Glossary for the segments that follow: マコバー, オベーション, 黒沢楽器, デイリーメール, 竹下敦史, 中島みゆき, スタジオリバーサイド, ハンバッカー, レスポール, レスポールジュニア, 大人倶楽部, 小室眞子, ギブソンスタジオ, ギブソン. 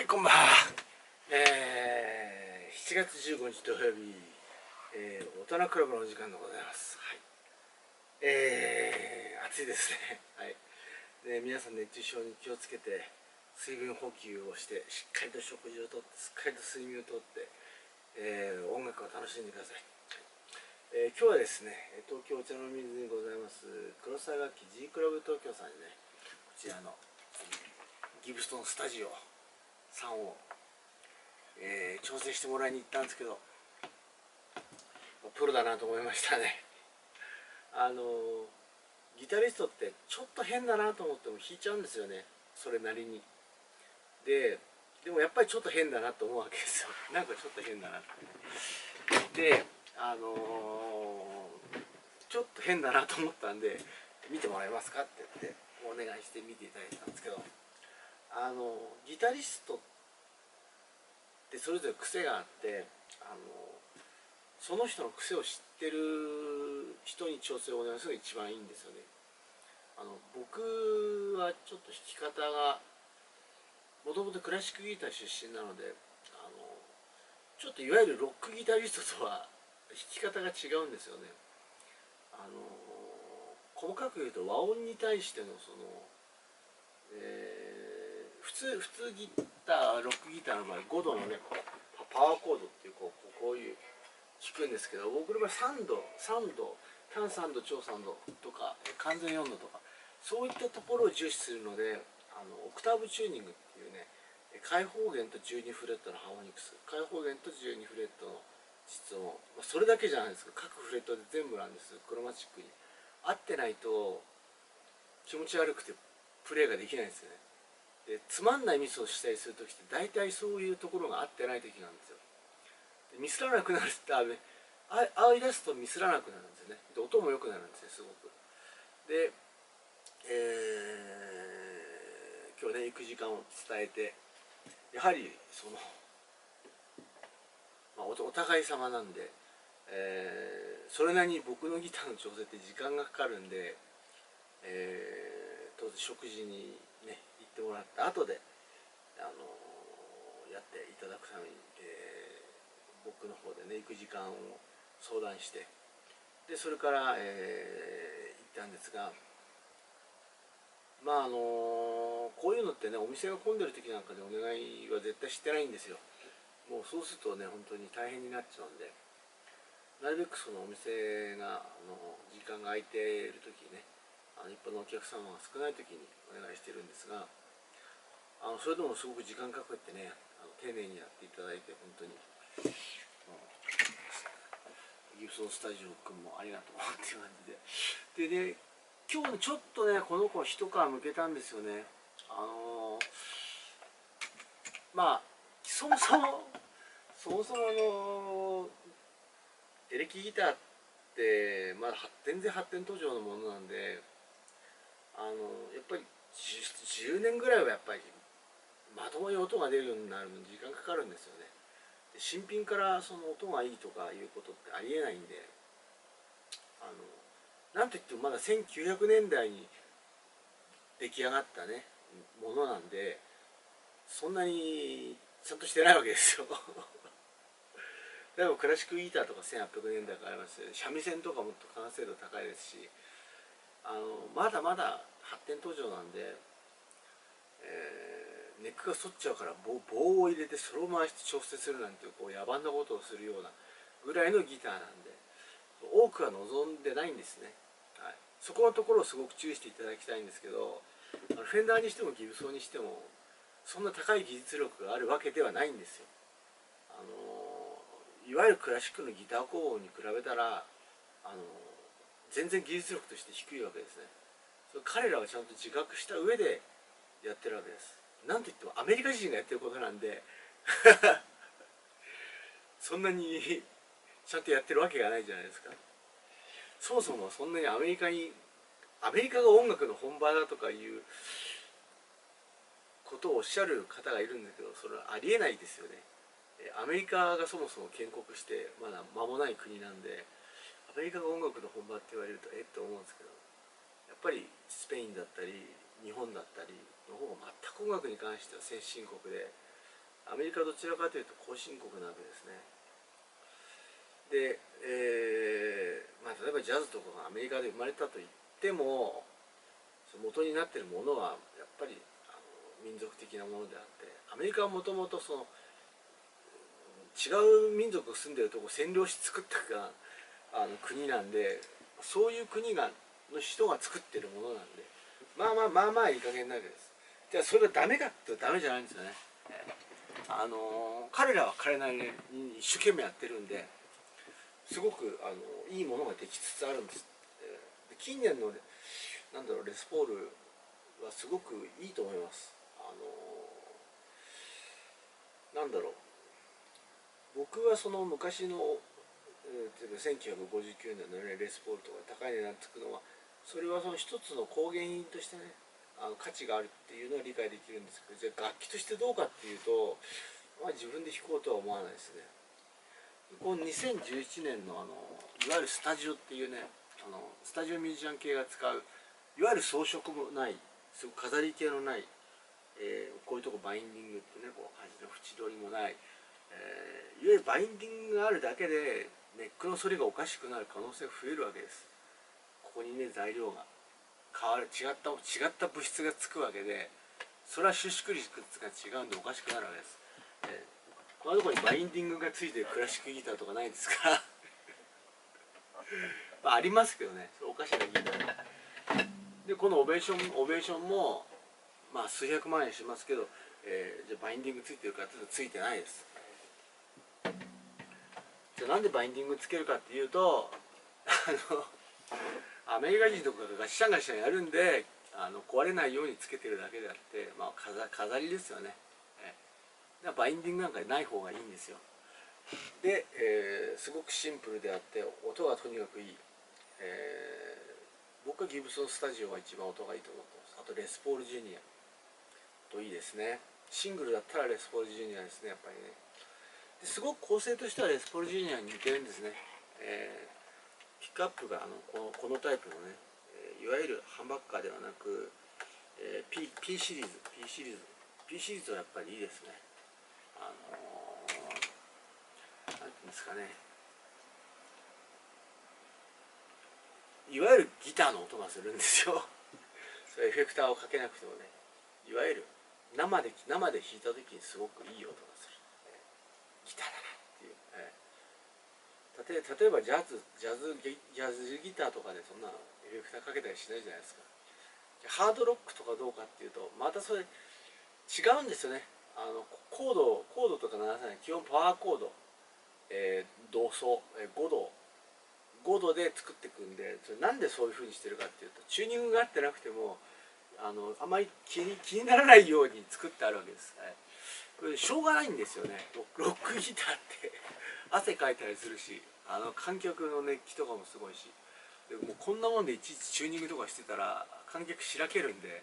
はい、こんばんは。7月15日土曜日、大人クラブのお時間でございます。はい、暑いですね。はい。で、皆さん熱中症に気をつけて、水分補給をして、しっかりと食事をとって、しっかりと睡眠をとって、音楽を楽しんでください。はい。今日はですね、東京お茶の水にございます黒沢楽器 G クラブ東京さんにね、こちらのギブストンスタジオさんを、調整してもらいに行ったんですけど、プロだなと思いましたね。ギタリストってちょっと変だなと思っても弾いちゃうんですよね、それなりに。でもやっぱりちょっと変だなと思うわけですよ。なんかちょっと変だなってで、ちょっと変だなと思ったんで見てもらえますかって言ってお願いして見ていただいたんですけど、ギタリストってそれぞれ癖があって、その人の癖を知ってる人に調整をお願いするのが一番いいんですよね。僕はちょっと弾き方がもともとクラシックギター出身なので、ちょっといわゆるロックギタリストとは弾き方が違うんですよね。細かく言うと和音に対してのその、普通ギター、ロックギターの場合5度のねパワーコードっていうこういう弾くんですけど、僕の場合3度、単3度、長3度とか完全4度とかそういったところを重視するので、オクターブチューニングっていうね、開放弦と12フレットのハーモニクス、開放弦と12フレットの実音、それだけじゃないですけど各フレットで全部なんです。クロマチックに合ってないと気持ち悪くてプレーができないんですよね。で、つまんないミスをしたりする時って大体そういうところが合ってない時なんですよ。で、ミスらなくなるって合い出すとミスらなくなるんですよね。で、音も良くなるんですね、すごく。で、今日ね行く時間を伝えて、やはりその、お互い様なんで、それなりに僕のギターの調整って時間がかかるんで、当然食事にね行ってもらった後でやっていただくために、僕の方でね行く時間を相談して、でそれから、行ったんですが、まあこういうのってねお店が混んでる時なんかでお願いは絶対してないんですよ。もうそうするとね本当に大変になっちゃうんで、なるべくそのお店が時間が空いている時ね、一般のお客様が少ない時にお願いしてるんですが、それでもすごく時間かかってね丁寧にやっていただいて、本当にギブソンスタジオ君もありがとうっていう感じで。でね、今日ちょっとねこの子は一皮むけたんですよね。まあそもそもエレキギターってまだ全然発展途上のものなんで、やっぱり 10年ぐらいはやっぱりまともに音が出るようになるのに時間かかるんですよね。で、新品からその音がいいとかいうことってありえないんで、なんといってもまだ1900年代に出来上がったねものなんで、そんなにちゃんとしてないわけですよ。例えばクラシックギターとか1800年代からありますよね。三味線とかもっと完成度高いですし、まだまだ発展途上なんで、ネックが反っちゃうから棒を入れてそれを回して調整するなんていう、こう野蛮なことをするようなぐらいのギターなんで、多くは望んでないんですね。はい、そこのところをすごく注意していただきたいんですけど、フェンダーにしてもギブソンにしてもそんな高い技術力があるわけではないんですよ。いわゆるクラシックのギター工房に比べたら、全然技術力として低いわけですね。それ彼らはちゃんと自覚した上でやってるわけです。なんといってもアメリカ人がやってることなんでそんなにちゃんとやってるわけがないじゃないですか。そもそもそんなにアメリカが音楽の本場だとかいうことをおっしゃる方がいるんだけど、それはありえないですよね。アメリカがそもそも建国してまだ間もない国なんで、アメリカが音楽の本場って言われるとって思うんですけど、やっぱりスペインだったり日本だったりの方が全く音楽に関しては先進国で、アメリカはどちらかというと後進国なわけですね。で、例えばジャズとかがアメリカで生まれたといっても、その元になっているものはやっぱり民族的なものであって、アメリカはもともとその違う民族が住んでるとこを占領して作ったが国なんで、そういう国がの人が作ってるものなんで、まあいい加減なわけです。じゃあそれがダメかってダメじゃないんですよね。彼らは彼なりに一生懸命やってるんで、すごくいいものができつつあるんです。で近年のレスポールはすごくいいと思います。僕はその昔の1959年の、ね、レスポールとか高い値段つくのは、それはその一つの工芸品としてね、価値があるっていうのは理解できるんですけど、じゃあ楽器としてどうかっていうと、自分で弾こうとは思わないですね。この2011年のいわゆるスタジオっていうね、スタジオミュージシャン系が使ういわゆる装飾もない、すごく飾り系のない、こういうとこバインディングってね、こう端の縁取りもない、いわゆるバインディングがあるだけでネックの反りがおかしくなる可能性が増えるわけです。ここにね、材料が変わる、違った物質がつくわけで、それは収縮率が違うんでおかしくなるわけです。このところにバインディングがついてるクラシックギターとかないですからまあ、ありますけどね、それおかしなギターで、このオベーションもまあ数百万円しますけど、じゃあバインディングついてるかっていうとついてないです。じゃあなんでバインディングつけるかっていうと、アメリカ人とかがガシャンガシャンやるんで、壊れないようにつけてるだけであって、まあ、飾りですよね。だからバインディングなんかない方がいいんですよ。で、すごくシンプルであって音がとにかくいい、僕はギブソンスタジオが一番音がいいと思ってます。あとレスポールジュニアといいですね。シングルだったらレスポールジュニアですね、やっぱりね。ですごく構成としてはレスポールジュニアに似てるんですね。ピックアップがこのタイプのね、いわゆるハンバッカーではなく、P シリーズ、Pシリーズはやっぱりいいですね。なんていうんですかね、いわゆるギターの音がするんですよそれエフェクターをかけなくてもね、いわゆる生で弾いた時にすごくいい音がするギターだなっていう、例えばジャズギターとかでそんなエフェクターかけたりしないじゃないですか。ハードロックとかどうかっていうと、またそれ違うんですよね。コードとか鳴らさない、基本パワーコード、同奏、5度で作っていくんで、それなんでそういう風にしてるかっていうと、チューニングが合ってなくてもあまり気にならないように作ってあるわけです、これしょうがないんですよね。ロックギターって汗かいたりするし、観客の熱気とかもすごいし、でもうこんなもんでいちいちチューニングとかしてたら観客しらけるんで、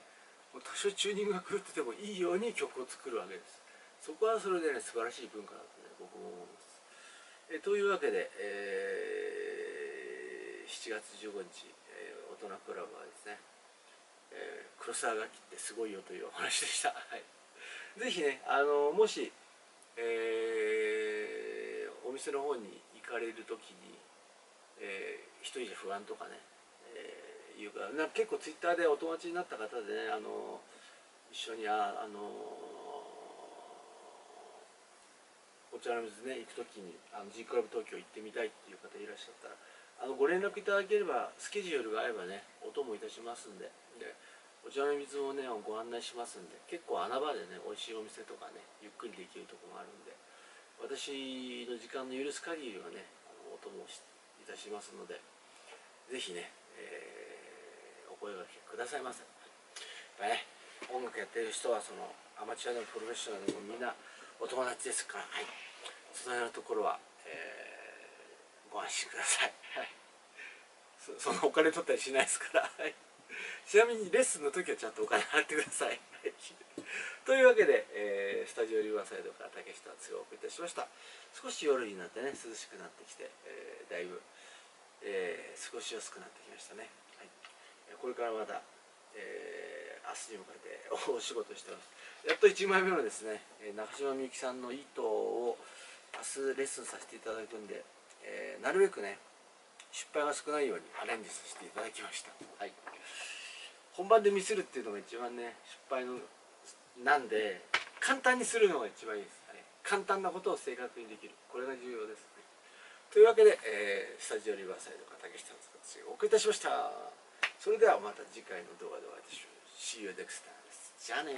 もう多少チューニングが狂っててもいいように曲を作るわけです。そこはそれでね、素晴らしい文化だとね、僕も思います。というわけで、7月15日、大人クラブはですね、黒沢楽器ってすごいよというお話でした、ぜひね、もし、お店の方に行かれる時に、一人じゃ不安とかね、いうか、結構ツイッターでお友達になった方でね、一緒にお茶の水ね行く時にGクラブ東京行ってみたいっていう方いらっしゃったら、ご連絡いただければ、スケジュールが合えばね、音もいたしますんで、お茶の水をねご案内しますんで、結構穴場でね、美味しいお店とかね、ゆっくりできるとこもあるんで、私の時間の許す限りはね、お供いたしますので、ぜひね、お声がけくださいませ。やっぱね、音楽やってる人はそのアマチュアでもプロフェッショナルでもみんなお友達ですから、そのようなところは、ご安心ください、そのお金取ったりしないですから、ちなみにレッスンの時はちゃんとお金払ってくださいというわけで、スタジオリバーサイドから竹下敦がお送りいたしました。少し夜になってね、涼しくなってきて、だいぶ、少し安くなってきましたね、これからまた、明日に向かってお仕事してます。やっと1枚目のですね、中島みゆきさんの糸を明日レッスンさせていただくんで、なるべくね失敗が少ないようにアレンジさせていただきました。はい、本番でミスるっていうのが一番ね失敗のなんで、簡単にするのが一番いいです、ね、簡単なことを正確にできる、これが重要ですね。というわけで、スタジオリバーサイドから竹下の私がお送りいたしました。それではまた次回の動画でお会いしましょう。See you next time. じゃあね。